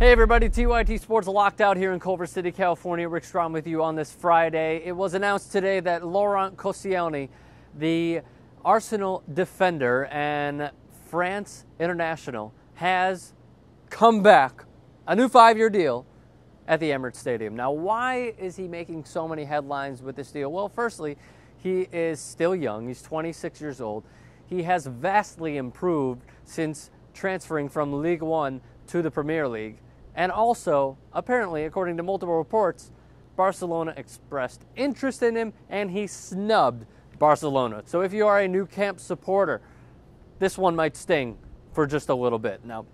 Hey everybody, TYT Sports locked out here in Culver City, California. Rick Strom with you on this Friday. It was announced today that Laurent Koscielny, the Arsenal defender and France international, has come back. A new 5-year deal at the Emirates Stadium. Now, why is he making so many headlines with this deal? Well, firstly, he is still young. He's 26 years old. He has vastly improved since transferring from League One to the Premier League. And also, apparently, according to multiple reports, Barcelona expressed interest in him and he snubbed Barcelona. So if you are a Nou Camp supporter, this one might sting for just a little bit. Now,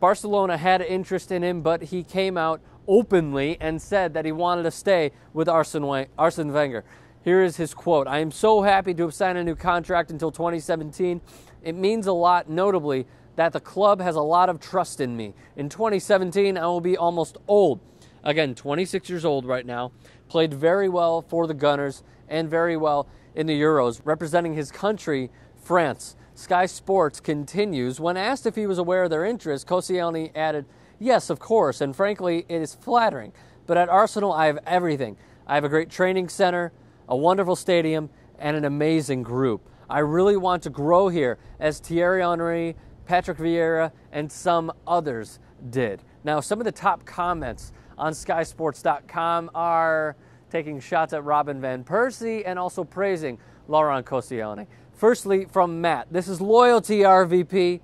Barcelona had interest in him, but he came out openly and said that he wanted to stay with Arsene Wenger. Here is his quote: "I am so happy to have signed a new contract until 2017. It means a lot, notably, that the club has a lot of trust in me. In 2017, I will be almost old." Again, 26 years old right now, played very well for the Gunners and very well in the Euros, representing his country, France. Sky Sports continues, when asked if he was aware of their interest, Koscielny added, "Yes, of course, and frankly, it is flattering. But at Arsenal, I have everything. I have a great training center, a wonderful stadium, and an amazing group. I really want to grow here, as Thierry Henry, Patrick Vieira, and some others did." Now, some of the top comments on skysports.com are taking shots at Robin van Persie and also praising Laurent Koscielny. Firstly, from Matt, "This is loyalty, RVP."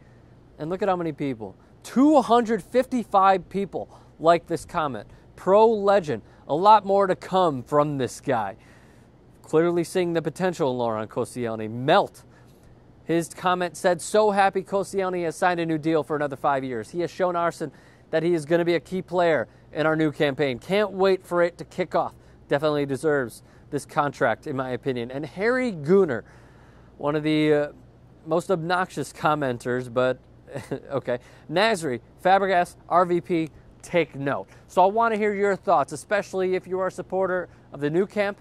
And look at how many people. 255 people like this comment. Pro legend. A lot more to come from this guy. Clearly seeing the potential in Laurent Koscielny. Melt, his comment said, "So happy Koscielny has signed a new deal for another 5 years. He has shown Arsene that he is going to be a key player in our new campaign. Can't wait for it to kick off. Definitely deserves this contract, in my opinion." And Harry Gunner, one of the most obnoxious commenters, but okay. "Nasri, Fabregas, RVP, take note." So I want to hear your thoughts, especially if you are a supporter of the Nou Camp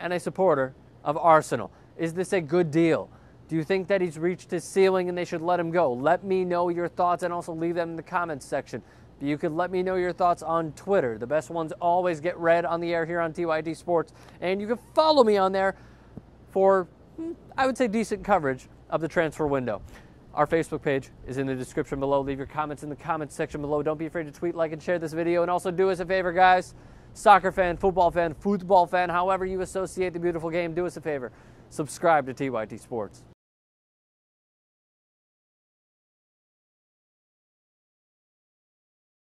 and a supporter of Arsenal. Is this a good deal? Do you think that he's reached his ceiling and they should let him go? Let me know your thoughts and also leave them in the comments section. You could let me know your thoughts on Twitter. The best ones always get read on the air here on TYT Sports. And you can follow me on there for, I would say, decent coverage of the transfer window. Our Facebook page is in the description below. Leave your comments in the comments section below. Don't be afraid to tweet, like, and share this video. And also do us a favor, guys. Soccer fan, football fan, however you associate the beautiful game, do us a favor. Subscribe to TYT Sports.